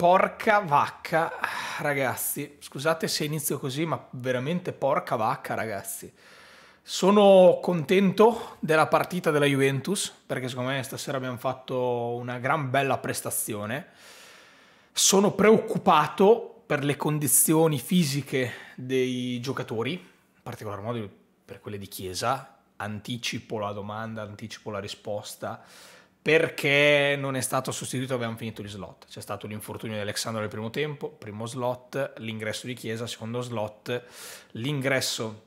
Porca vacca, ragazzi, scusate se inizio così, ma veramente porca vacca, ragazzi. Sono contento della partita della Juventus, perché secondo me stasera abbiamo fatto una gran bella prestazione. Sono preoccupato per le condizioni fisiche dei giocatori, in particolar modo per quelle di Chiesa. Anticipo la domanda, anticipo la risposta. Perché non è stato sostituito? Abbiamo finito gli slot. C'è stato l'infortunio di Alexandro nel primo tempo, primo slot, l'ingresso di Chiesa, secondo slot, l'ingresso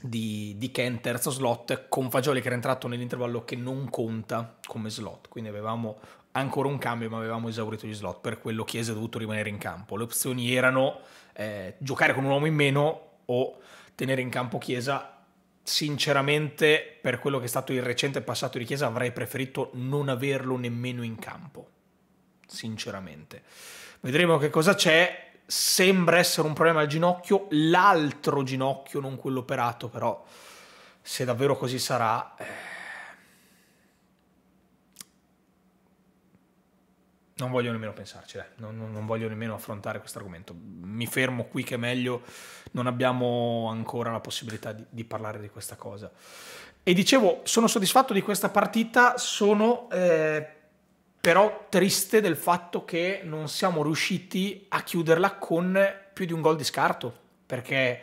di Kent, terzo slot, con Fagioli che era entrato nell'intervallo che non conta come slot. Quindi avevamo ancora un cambio, ma avevamo esaurito gli slot. Per quello Chiesa è dovuto rimanere in campo. Le opzioni erano giocare con un uomo in meno o tenere in campo Chiesa. Sinceramente, per quello che è stato il recente passato di Chiesa, avrei preferito non averlo nemmeno in campo, sinceramente. Vedremo che cosa c'è. Sembra essere un problema al ginocchio, l'altro ginocchio, non quello operato, però se davvero così sarà, non voglio nemmeno pensarci, non voglio nemmeno affrontare questo argomento. Mi fermo qui, che è meglio, non abbiamo ancora la possibilità di parlare di questa cosa. E dicevo, sono soddisfatto di questa partita, sono però triste del fatto che non siamo riusciti a chiuderla con più di un gol di scarto, perché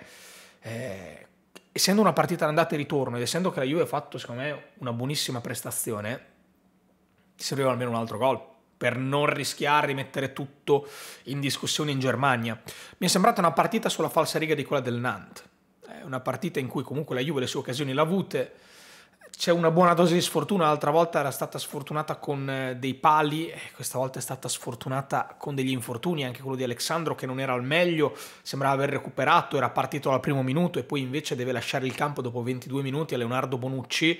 essendo una partita andata e ritorno ed essendo che la Juve ha fatto secondo me una buonissima prestazione, serviva almeno un altro gol per non rischiare di mettere tutto in discussione in Germania. Mi è sembrata una partita sulla falsariga di quella del Nantes, una partita in cui comunque la Juve le sue occasioni l'ha avute, c'è una buona dose di sfortuna, l'altra volta era stata sfortunata con dei pali, questa volta è stata sfortunata con degli infortuni, anche quello di Alexandro che non era al meglio, sembrava aver recuperato, era partito dal primo minuto e poi invece deve lasciare il campo dopo 22 minuti a Leonardo Bonucci.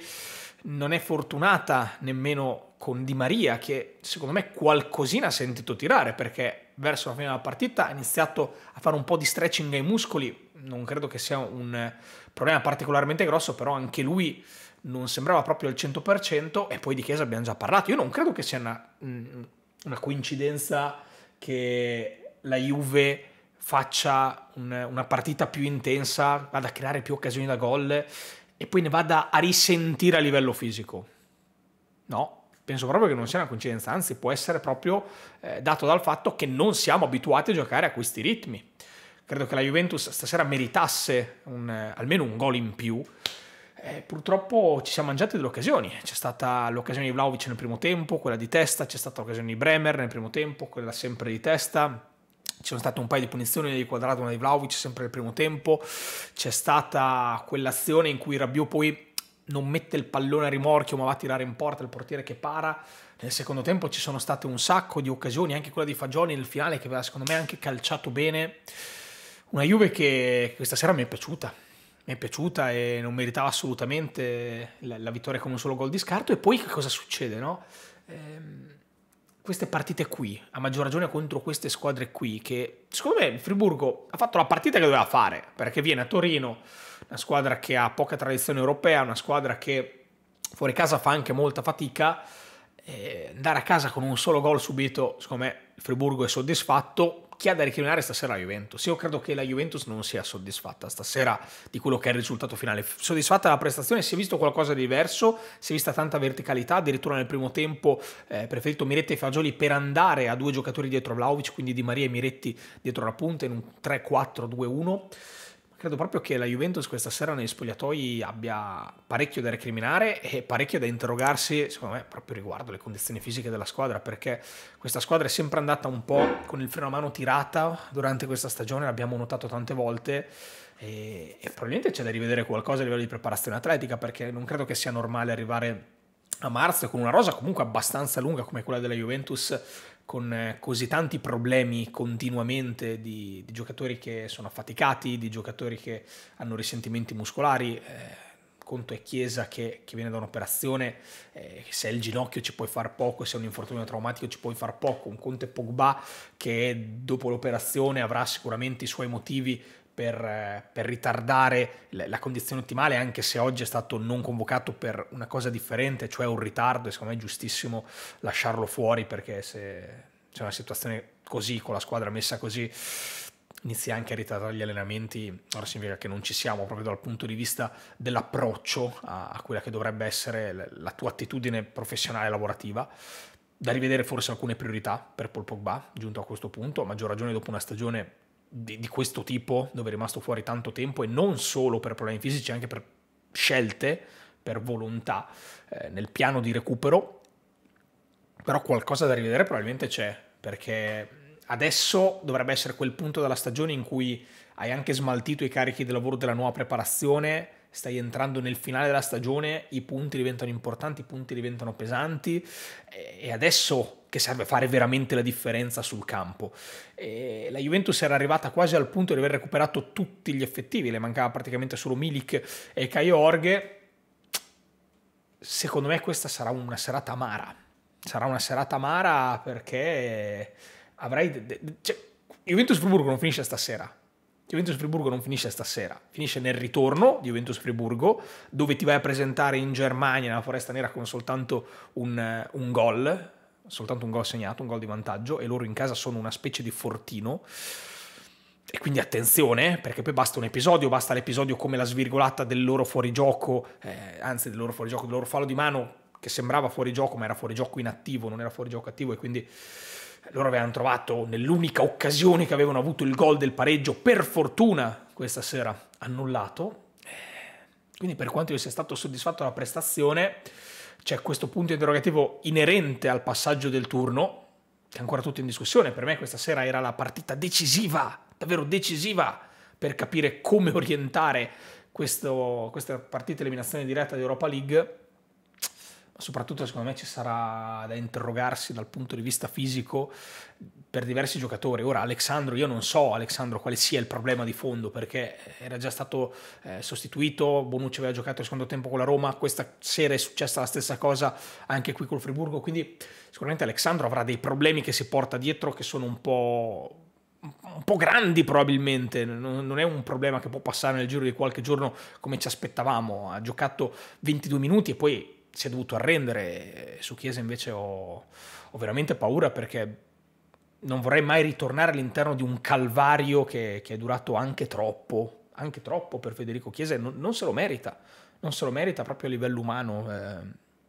Non è fortunata nemmeno con Di Maria, che secondo me qualcosina ha sentito tirare, perché verso la fine della partita ha iniziato a fare un po' di stretching ai muscoli. Non credo che sia un problema particolarmente grosso, però anche lui non sembrava proprio al 100%. E poi di Chiesa abbiamo già parlato. Io non credo che sia una coincidenza che la Juve faccia una partita più intensa, vada a creare più occasioni da gol e poi ne vada a risentire a livello fisico. No, penso proprio che non sia una coincidenza, anzi può essere proprio dato dal fatto che non siamo abituati a giocare a questi ritmi. Credo che la Juventus stasera meritasse almeno un gol in più. Purtroppo ci siamo mangiati delle occasioni. C'è stata l'occasione di Vlahović nel primo tempo, quella di testa, c'è stata l'occasione di Bremer nel primo tempo, quella sempre di testa. Ci sono state un paio di punizioni di Quadrato, una di Vlahović sempre nel primo tempo, c'è stata quell'azione in cui Rabiot poi non mette il pallone a rimorchio ma va a tirare in porta, il portiere che para. Nel secondo tempo ci sono state un sacco di occasioni, anche quella di Fagioli nel finale che aveva secondo me anche calciato bene. Una Juve che questa sera mi è piaciuta e non meritava assolutamente la vittoria con un solo gol di scarto. E poi che cosa succede, no? Queste partite qui, a maggior ragione contro queste squadre qui, che secondo me il Friburgo ha fatto la partita che doveva fare, perché viene a Torino, una squadra che ha poca tradizione europea, una squadra che fuori casa fa anche molta fatica, andare a casa con un solo gol subito, secondo me il Friburgo è soddisfatto. Chi ha da recriminare stasera la Juventus? Io credo che la Juventus non sia soddisfatta stasera di quello che è il risultato finale. Soddisfatta della prestazione, si è visto qualcosa di diverso, si è vista tanta verticalità, addirittura nel primo tempo preferito Miretti e Fagioli per andare a due giocatori dietro Vlahović, quindi Di Maria e Miretti dietro la punta in un 3-4-2-1. Credo proprio che la Juventus questa sera negli spogliatoi abbia parecchio da recriminare e parecchio da interrogarsi, secondo me, proprio riguardo le condizioni fisiche della squadra, perché questa squadra è sempre andata un po' con il freno a mano tirata durante questa stagione, l'abbiamo notato tante volte e probabilmente c'è da rivedere qualcosa a livello di preparazione atletica, perché non credo che sia normale arrivare a marzo con una rosa comunque abbastanza lunga come quella della Juventus, con così tanti problemi continuamente di giocatori che sono affaticati, di giocatori che hanno risentimenti muscolari. Conto è Chiesa che viene da un'operazione, se è il ginocchio ci puoi far poco, se è un infortunio traumatico ci puoi far poco. Un conto è Pogba che dopo l'operazione avrà sicuramente i suoi motivi per ritardare la condizione ottimale, anche se oggi è stato non convocato per una cosa differente, cioè un ritardo, e secondo me è giustissimo lasciarlo fuori, perché se c'è una situazione così, con la squadra messa così, inizia anche a ritardare gli allenamenti. Ora significa che non ci siamo proprio dal punto di vista dell'approccio a quella che dovrebbe essere la tua attitudine professionale e lavorativa. Da rivedere forse alcune priorità per Paul Pogba, giunto a questo punto, a maggior ragione dopo una stagione di questo tipo, dove è rimasto fuori tanto tempo, e non solo per problemi fisici, anche per scelte, per volontà, nel piano di recupero. Però qualcosa da rivedere probabilmente c'è, perché adesso dovrebbe essere quel punto della stagione in cui hai anche smaltito i carichi del lavoro della nuova preparazione, stai entrando nel finale della stagione, i punti diventano importanti, i punti diventano pesanti, e adesso che serve fare veramente la differenza sul campo. E la Juventus era arrivata quasi al punto di aver recuperato tutti gli effettivi, le mancava praticamente solo Milik e Kai Orghe. Secondo me questa sarà una serata amara, perché cioè, Juventus Friburgo non finisce stasera. Juventus Friburgo non finisce stasera, finisce nel ritorno di Juventus Friburgo, dove ti vai a presentare in Germania, nella Foresta Nera, con soltanto un gol segnato, un gol di vantaggio, e loro in casa sono una specie di fortino. E quindi attenzione, perché poi basta un episodio, basta l'episodio come la svirgolata del loro fuorigioco, del loro fallo di mano, che sembrava fuorigioco ma era fuorigioco inattivo, non era fuorigioco attivo, e quindi loro avevano trovato, nell'unica occasione che avevano avuto, il gol del pareggio, per fortuna questa sera annullato. Quindi, per quanto io sia stato soddisfatto della prestazione, c'è questo punto interrogativo inerente al passaggio del turno, che è ancora tutto in discussione. Per me questa sera era la partita decisiva, davvero decisiva, per capire come orientare questa partita eliminazione diretta di Europa League. Soprattutto secondo me ci sarà da interrogarsi dal punto di vista fisico per diversi giocatori. Ora Alexandro, io non so Alexandro quale sia il problema di fondo, perché era già stato sostituito, Bonucci aveva giocato il secondo tempo con la Roma, questa sera è successa la stessa cosa anche qui col Friburgo, quindi sicuramente Alexandro avrà dei problemi che si porta dietro, che sono un po' grandi probabilmente. Non è un problema che può passare nel giro di qualche giorno come ci aspettavamo. Ha giocato 22 minuti e poi si è dovuto arrendere. Su Chiesa invece ho veramente paura, perché non vorrei mai ritornare all'interno di un calvario che è durato anche troppo per Federico Chiesa, e non se lo merita, non se lo merita proprio a livello umano.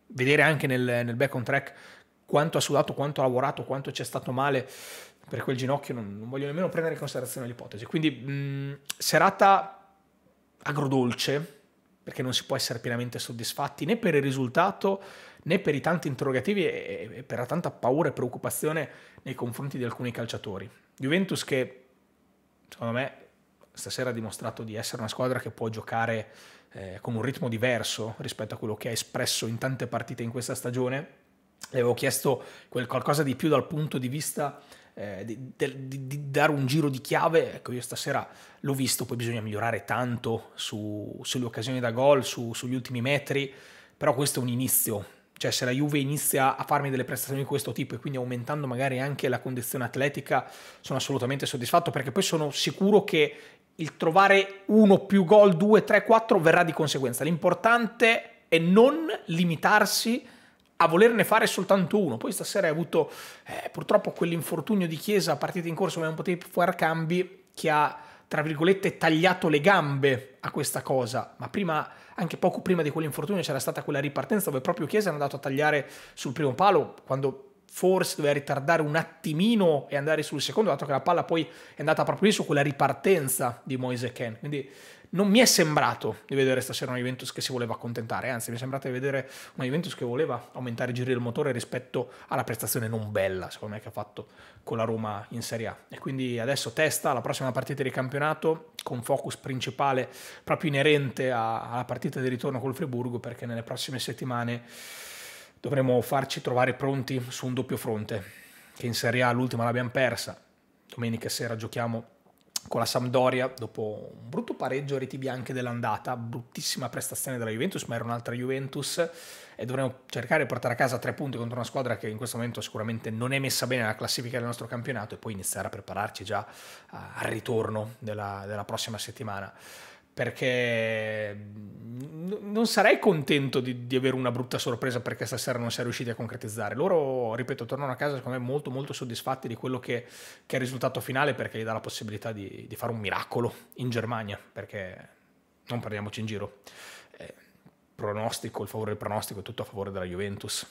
Vedere anche nel back on track quanto ha sudato, quanto ha lavorato, quanto c'è stato male per quel ginocchio, non voglio nemmeno prendere in considerazione l'ipotesi. Quindi serata agrodolce, perché non si può essere pienamente soddisfatti né per il risultato né per i tanti interrogativi e per la tanta paura e preoccupazione nei confronti di alcuni calciatori. Juventus che, secondo me, stasera ha dimostrato di essere una squadra che può giocare con un ritmo diverso rispetto a quello che ha espresso in tante partite in questa stagione. Le avevo chiesto qualcosa di più dal punto di vista di dare un giro di chiave. Ecco, io stasera l'ho visto. Poi bisogna migliorare tanto sulle occasioni da gol, sugli ultimi metri, però questo è un inizio. Cioè, se la Juve inizia a farmi delle prestazioni di questo tipo e quindi aumentando magari anche la condizione atletica, sono assolutamente soddisfatto, perché poi sono sicuro che il trovare 1 più gol 2, 3, 4 verrà di conseguenza. L'importante è non limitarsi a volerne fare soltanto uno. Poi stasera hai avuto purtroppo quell'infortunio di Chiesa a partita in corso, ma non potevi fare cambi, che ha, tra virgolette, tagliato le gambe a questa cosa. Ma prima, anche poco prima di quell'infortunio, c'era stata quella ripartenza dove proprio Chiesa è andato a tagliare sul primo palo, quando forse doveva ritardare un attimino e andare sul secondo, dato che la palla poi è andata proprio lì, su quella ripartenza di Moise Kean. Quindi non mi è sembrato di vedere stasera una Juventus che si voleva accontentare, anzi mi è sembrato di vedere una Juventus che voleva aumentare i giri del motore rispetto alla prestazione non bella, secondo me, che ha fatto con la Roma in Serie A. E quindi adesso testa alla prossima partita di campionato, con focus principale proprio inerente alla partita di ritorno col Friburgo, perché nelle prossime settimane dovremo farci trovare pronti su un doppio fronte, che in Serie A l'ultima l'abbiamo persa. Domenica sera giochiamo con la Sampdoria, dopo un brutto pareggio a reti bianche dell'andata, bruttissima prestazione della Juventus, ma era un'altra Juventus, e dovremo cercare di portare a casa 3 punti contro una squadra che in questo momento sicuramente non è messa bene nella classifica del nostro campionato, e poi iniziare a prepararci già al ritorno della prossima settimana. perché non sarei contento di avere una brutta sorpresa perché stasera non si è riusciti a concretizzare. Loro, ripeto, tornano a casa secondo me molto molto soddisfatti di quello che è il risultato finale, perché gli dà la possibilità di fare un miracolo in Germania, perché non parliamoci in giro, il favore del pronostico è tutto a favore della Juventus.